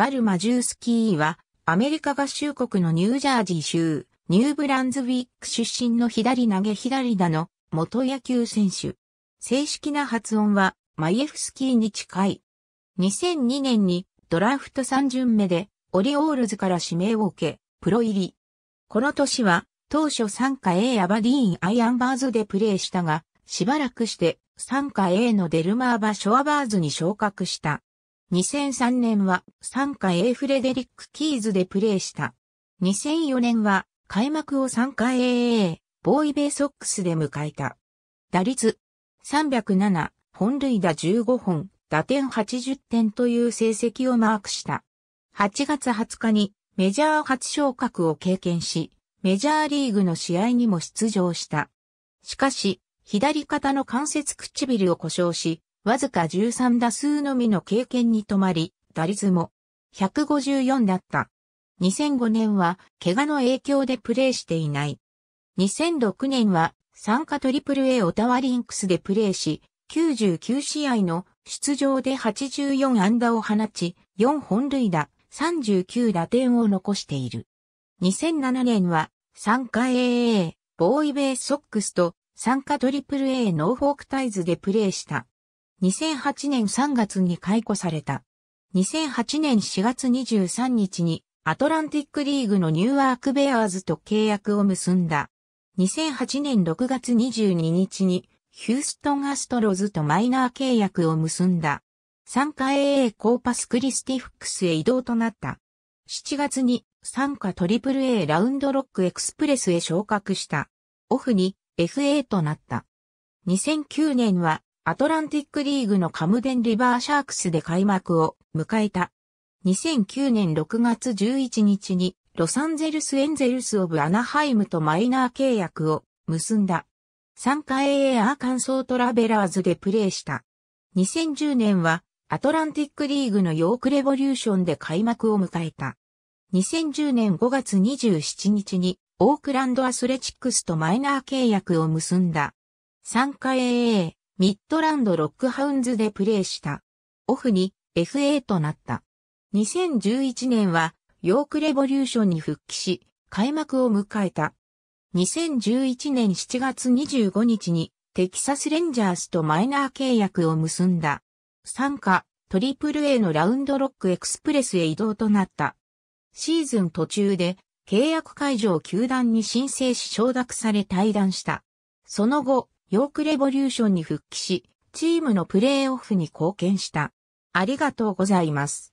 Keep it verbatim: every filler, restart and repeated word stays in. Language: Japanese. バル・マジュースキーは、アメリカ合衆国のニュージャージー州、ニューブランズウィック出身の左投げ左打の元野球選手。正式な発音は、マイエフスキーに近い。にせんにねんにドラフトさんじゅんめでオリオールズから指名を受け、プロ入り。この年は、当初傘下 A アバディーン・アイアンバーズでプレーしたが、しばらくして傘下 A のデルマーバ・ショアバーズに昇格した。にせんさんねんは傘下 A フレデリック・キーズでプレーした。にせんよねんは開幕を傘下 エーエー ボーイベイソックスで迎えた。打率さんぜろなな、本塁打じゅうごほん、打点はちじゅってんという成績をマークした。はちがつはつかにメジャー初昇格を経験し、メジャーリーグの試合にも出場した。しかし、左肩の関節唇を故障し、わずかじゅうさんだすうのみの経験に止まり、打率もひゃくごじゅうよんだった。にせんごねんは、怪我の影響でプレーしていない。にせんろくねんは、参加トリプルエー オタワリンクスでプレーし、きゅうじゅうきゅうしあいの出場ではちじゅうよんあんだを放ち、よんほんるいだ、さんじゅうきゅうだてんを残している。にせんななねんは、傘下 エーエー、ボーイベイソックスと、傘下 トリプルエー ノーフォークタイズでプレーした。にせんはちねんさんがつに解雇された。にせんはちねんしがつにじゅうさんにちに、アトランティックリーグのニューアークベアーズと契約を結んだ。にせんはちねんろくがつにじゅうににちに、ヒューストンアストロズとマイナー契約を結んだ。傘下 エーエー コーパスクリスティフックスへ移動となった。しちがつに、傘下 トリプルエー ラウンドロックエクスプレスへ昇格した。オフに エフエー となった。にせんきゅうねんはアトランティックリーグのカムデンリバーシャークスで開幕を迎えた。にせんきゅうねんろくがつじゅういちにちにロサンゼルスエンゼルスオブアナハイムとマイナー契約を結んだ。傘下 エーエー アーカンソートラベラーズでプレーした。にせんじゅうねんはアトランティックリーグのヨークレボリューションで開幕を迎えた。にせんじゅうねんごがつにじゅうしちにちにオークランドアスレチックスとマイナー契約を結んだ。傘下 エーエー ミッドランドロックハウンズでプレーした。オフに エフエー となった。にせんじゅういちねんはヨークレボリューションに復帰し、開幕を迎えた。にせんじゅういちねんしちがつにじゅうごにちにテキサスレンジャーズとマイナー契約を結んだ。傘下 トリプルエー のラウンドロックエクスプレスへ移動となった。シーズン途中で契約解除を球団に申請し承諾され退団した。その後、ヨークレボリューションに復帰し、チームのプレーオフに貢献した。ありがとうございます。